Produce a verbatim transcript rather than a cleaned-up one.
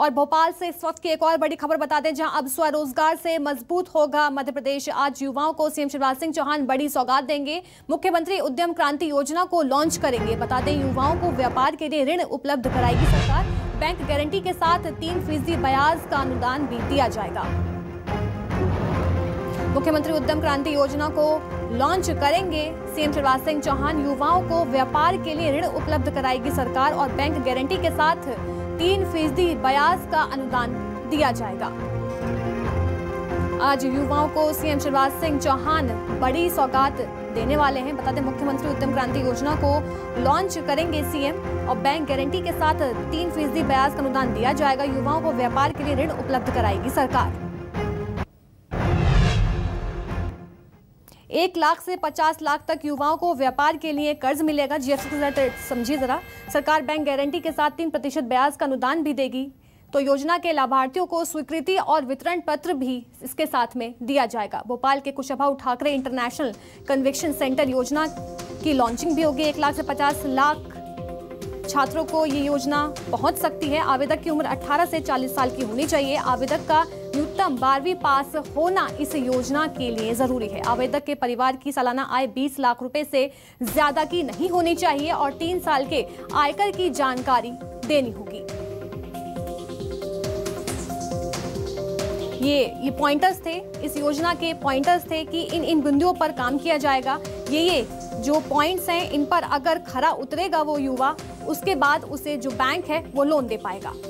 और भोपाल से इस वक्त की एक और बड़ी खबर बता दें, जहां अब स्वरोजगार से मजबूत होगा मध्य प्रदेश। आज युवाओं को सीएम शिवराज सिंह चौहान बड़ी सौगात देंगे, मुख्यमंत्री उद्यम क्रांति योजना को लॉन्च करेंगे। बता दें, युवाओं को व्यापार के लिए ऋण उपलब्ध कराएगी सरकार, बैंक गारंटी के साथ तीन फीसदी ब्याज का अनुदान भी दिया जाएगा। मुख्यमंत्री उद्यम क्रांति योजना को लॉन्च करेंगे सीएम शिवराज सिंह चौहान। युवाओं को व्यापार के लिए ऋण उपलब्ध कराएगी सरकार और बैंक गारंटी के साथ तीन फीसदी ब्याज का अनुदान दिया जाएगा। आज युवाओं को सीएम शिवराज सिंह चौहान बड़ी सौगात देने वाले हैं। बता दें, मुख्यमंत्री उद्यम क्रांति योजना को लॉन्च करेंगे सीएम और बैंक गारंटी के साथ तीन फीसदी ब्याज का अनुदान दिया जाएगा। युवाओं को व्यापार के लिए ऋण उपलब्ध कराएगी सरकार। एक लाख से पचास लाख तक युवाओं को व्यापार के लिए कर्ज मिलेगा। जीएसटी के समझिए जरा, सरकार बैंक गारंटी के साथ तीन प्रतिशत ब्याज का अनुदान भी देगी। तो योजना के लाभार्थियों को स्वीकृति और वितरण पत्र भी इसके साथ में दिया जाएगा। भोपाल के Kushabhau Thakre international convention centre योजना की लॉन्चिंग भी होगी। एक लाख से पचास लाख छात्रों को ये योजना पहुंच सकती है। आवेदक की उम्र अठारह से चालीस साल की होनी चाहिए। आवेदक का न्यूनतम बारहवीं पास होना इस योजना के लिए जरूरी है। आवेदक के परिवार की सालाना आय बीस लाख रुपए से ज्यादा की नहीं होनी चाहिए और तीन साल के आयकर की जानकारी देनी होगी। ये ये पॉइंटर्स थे, इस योजना के पॉइंटर्स थे कि इन इन बिंदुओं पर काम किया जाएगा। ये ये जो पॉइंट्स हैं, इन पर अगर खरा उतरेगा वो युवा, उसके बाद उसे जो बैंक है वो लोन दे पाएगा।